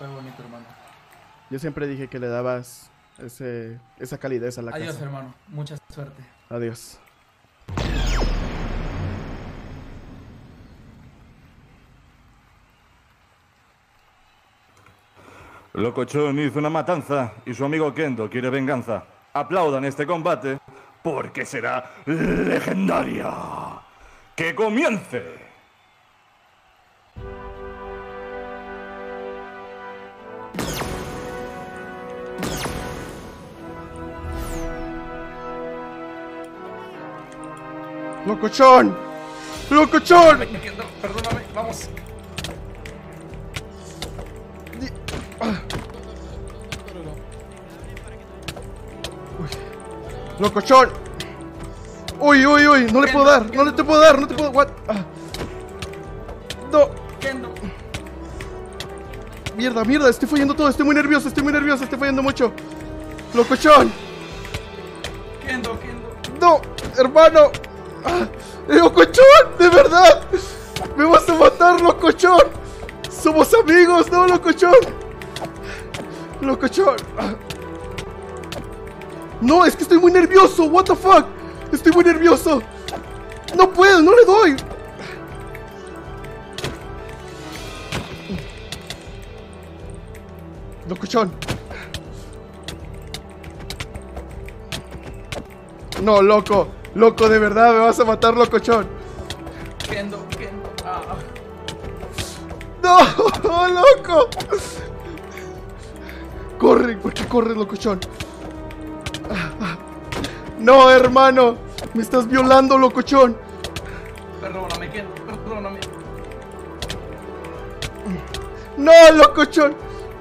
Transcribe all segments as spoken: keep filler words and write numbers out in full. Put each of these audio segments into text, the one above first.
Fue bonito, hermano. Yo siempre dije que le dabas ese, esa calidez a la casa. Adiós, hermano. Mucha suerte. Adiós. Locochón hizo una matanza y su amigo Kendo quiere venganza. Aplaudan este combate porque será legendaria. ¡Que comience! ¡Locochón! ¡Locochón! Venga, Kendo, perdóname, vamos. ¡Locochón! ¡Uy, uy, uy! No le puedo dar, no le te puedo dar, no te puedo... What? ¡No! Kendo. ¡Mierda, mierda! Estoy fallando todo, estoy muy nervioso, estoy muy nervioso, estoy fallando mucho. ¡Locochón! Kendo, Kendo. ¡No! ¡Hermano! ¡Locochón! ¡De verdad! ¡Me vas a matar, Locochón! ¡Somos amigos, no, Locochón! ¡Locochón! No, es que estoy muy nervioso, what the fuck. Estoy muy nervioso. No puedo, no le doy. Locochón. No, loco, loco, de verdad, me vas a matar, Locochón. Kendo, Kendo. Ah. No, loco. Corre, ¿por qué corres, Locochón? No, hermano, me estás violando, Locochón. Perdóname, Kendo, perdóname. No, Locochón,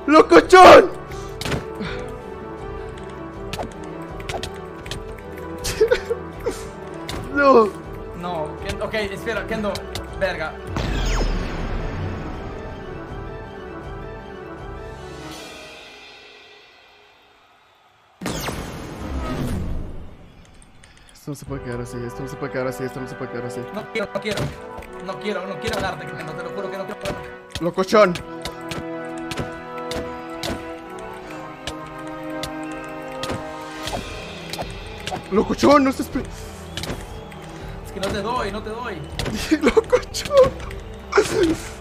Locochón. No. No, Kendo, ok, espera, Kendo, verga. Esto no se puede quedar así, esto no se puede quedar así, esto no se puede quedar así. No quiero, no quiero, no quiero, no quiero darte, que no, te lo juro que no quiero darte. ¡Locochón! ¡Locochón, no estés pe... Es que no te doy, no te doy. ¡Locochón!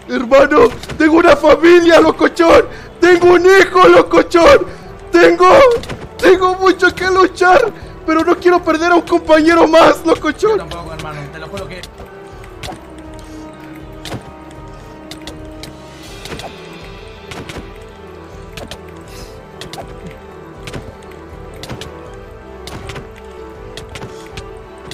Hermano, tengo una familia, Locochón. Tengo un hijo, Locochón. Tengo, tengo mucho que luchar. Pero no quiero perder a un compañero más, Locochón. Yo tampoco, hermano, te lo juro que...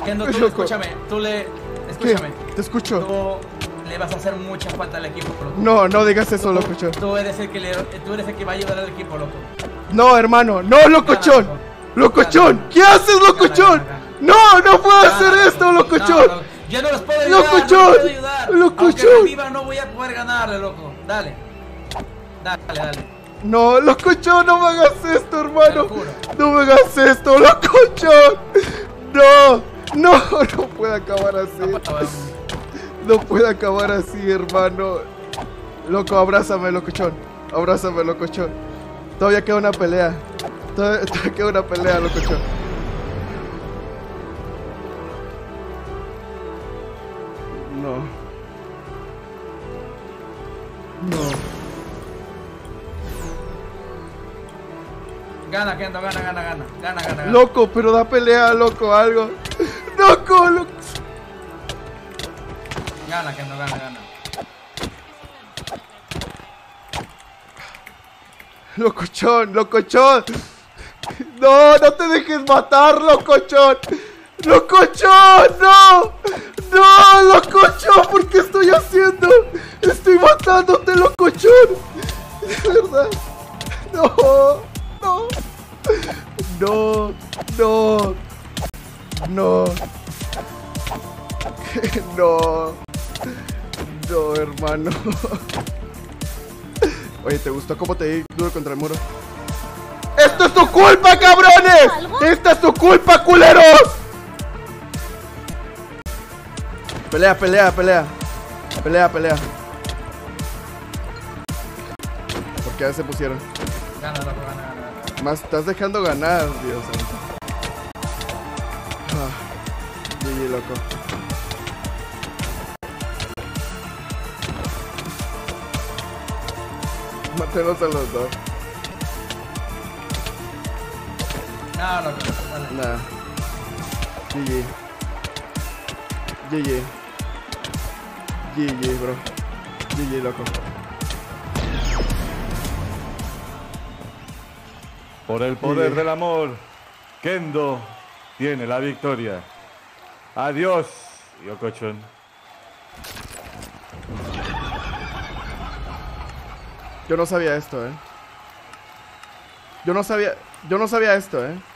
Kendo, tú, escúchame, tú le... Escúchame. ¿Qué? Te escucho. Tú le vas a hacer mucha falta al equipo, loco. No, no digas eso, Locochón. Tú eres el que le... tú eres el que va a ayudar al equipo, loco. No, hermano, no, Locochón. Nada, ¡Locochón! ¿Qué haces, Locochón? ¡No! ¡No puedo hacer esto, Locochón! No, no, yo no los puedo ayudar, ¡Locochón! No los puedo ayudar. ¡Locochón! Aunque viva, no voy a poder ganarle, loco. Dale. Dale, dale. No, Locochón, no me hagas esto, hermano. No me hagas esto, Locochón. No, no, no puede acabar así. No puede acabar así, hermano. Loco, abrázame, Locochón. Abrázame, Locochón. Todavía queda una pelea. Todavía queda una pelea, Locochón. No. No. Gana, Kendo, gana, gana, gana. Gana, gana, gana. Loco, pero da pelea, loco, algo. Loco, loco. Gana, Kendo, gana, gana. Locochón, Locochón. No, no te dejes matar, Locochón. Locochón, no. No, Locochón, ¿por qué estoy haciendo? Estoy matándote, Locochón. De verdad. No, no. No, no. No. No. No, hermano. Oye, ¿te gustó cómo te di duro contra el muro? ¡Esto es tu culpa, cabrones! ¡Esta es tu culpa, culeros! Pelea, pelea, pelea. Pelea, pelea. ¿Por que ya se pusieron. Gana, loco, gana, gana. Más estás dejando ganar, Dios santo. Ah, G G, loco. Maténos a los dos. No, loco, dale. Nah. G G. G G. G G, bro. G G, loco. Por el poder G G del amor, Kendo tiene la victoria. Adiós, Locochón. Yo no sabía esto, eh. Yo no sabía... Yo no sabía esto, eh.